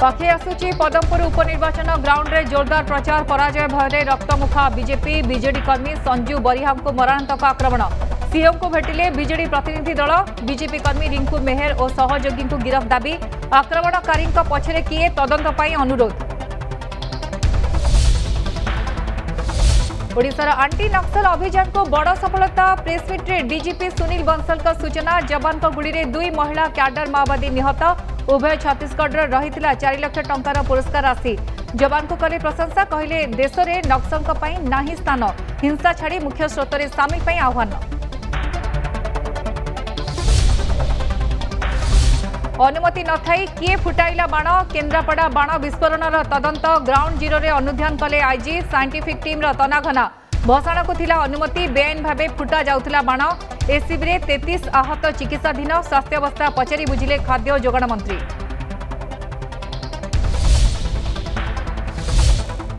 पाखे आसुची पदमपुर उपनिर्वाचन ग्राउंड्रे जोरदार प्रचार पराजय भयरे रक्तमुखा बीजेपी बीजेडी कर्मी संजू बरिहा मराणांतक आक्रमण सीएम को भेटिले बीजेडी प्रतिनिधि दल बीजेपी कर्मी रिंकू मेहर और सहयोगी गिरफ दाबी आक्रमणकारी पछरे किए तदंत पई अनुरोध। ओडिशार आंटी नक्सल अभियान को बड़ सफलता प्रेसमिट्रे डीजीपी सुनील बंसल सूचना जवान गुड़ी में दुई महिला क्याडर माओवादी निहत उभय छत्तीसगढ़ रही 4 लाख टंकार पुरस्कार राशि जवान को कले प्रशंसा कहले देश में नक्सल नाही स्थान हिंसा छाड़ी मुख्य स्रोत में सामिल आह्वान। अनुमति नथाई किए फुटाइला बाण केन्द्रापड़ा बाण विस्फोरणर तदंत ग्राउंड जीरो रे अनुध्यान कले आईजी साइंटिफिक टीम तनाघना भसाण को थिला अनुमति बेआईन भावे फुटा जाउथिला बाण एसीबी रे 33 आहत चिकित्साधीन स्वास्थ्यावस्था पचारि बुझिले खाद्य जोगाण मंत्री।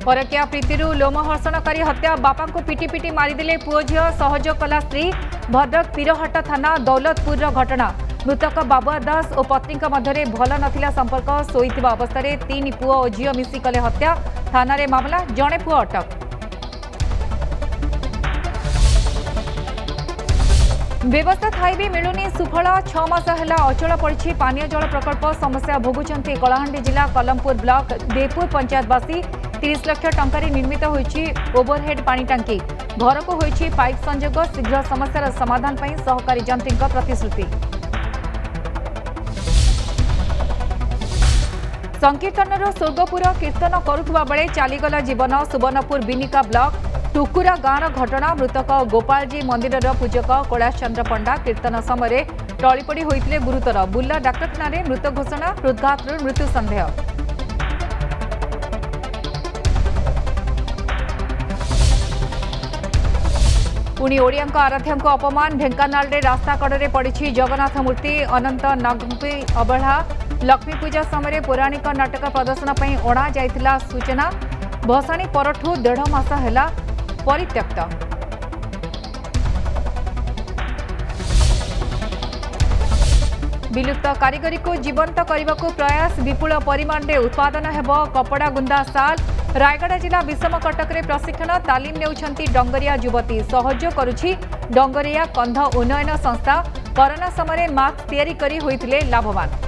परकिया प्रीतिरु लोमहर्षणकारी हत्या बापा को पिटी पिटी मारिदेले पुओ झियो सहयोग कला स्त्री भद्रक पीरहाटा थाना दौलतपुर घटना मृतक बाबुआ दास और पत्नी मध्य भल नथिला संपर्क सोईतिबा अवस्था 3 पुओ और झियो मिसी कले हत्या थाना रे मामला जणे पुओ अटक। व्यवस्था थाई मिलुनी सुफल 6 मास है अचल पड़ी पानीय जल प्रकल्प समस्या भोगुंट कलाहांडी जिला कलमपुर ब्लॉक देपुर पंचायतवासी 30 लाख टंकारी निर्मित होइछि ओवरहेड पानी टांकी घर को होइछि पाइप संजोग शीघ्र समस्यार समाधान पई सहकारी जंत्री प्रतिश्रुति। संकीर्तन स्वर्गपुर कीर्तन करुवा बेले चलीगला जीवन सुवर्णपुर बिनिका ब्लॉक टुकुरा गाँव घटना मृतक गोपालजी मंदिर पूजक कैलाश चंद्र पंडा कीर्तन समय टलीपड़ी होते गुरुतर बुर्ला डाक्तखाना में मृत घोषणा हृदघात मृत्यु सन्देह। पुणी ओडिया आराध्यों अपमान ढेंकानाल रास्ता कड़े पड़ी जगन्नाथ मूर्ति अनंत नागपी अवहेला लक्ष्मी पूजा समय पौराणिक नाटक प्रदर्शन पर अणा जाइथिला सूचना भसाणी परठू 1.5 मास है परित्यक्त। विलुप्त कारीगरी को जीवंत करने को प्रयास विपुल परिमाण में उत्पादन हेबो कपड़ा गुंदा साल रायगढ़ जिला विषम कटक रे प्रशिक्षण तालीम नेउछंती डंगरिया युवती सहयोग करुछि डंगरिया कंध उन्नयन संस्था कोरोना समय मास्क तैयारी करी होइतिले लाभवान।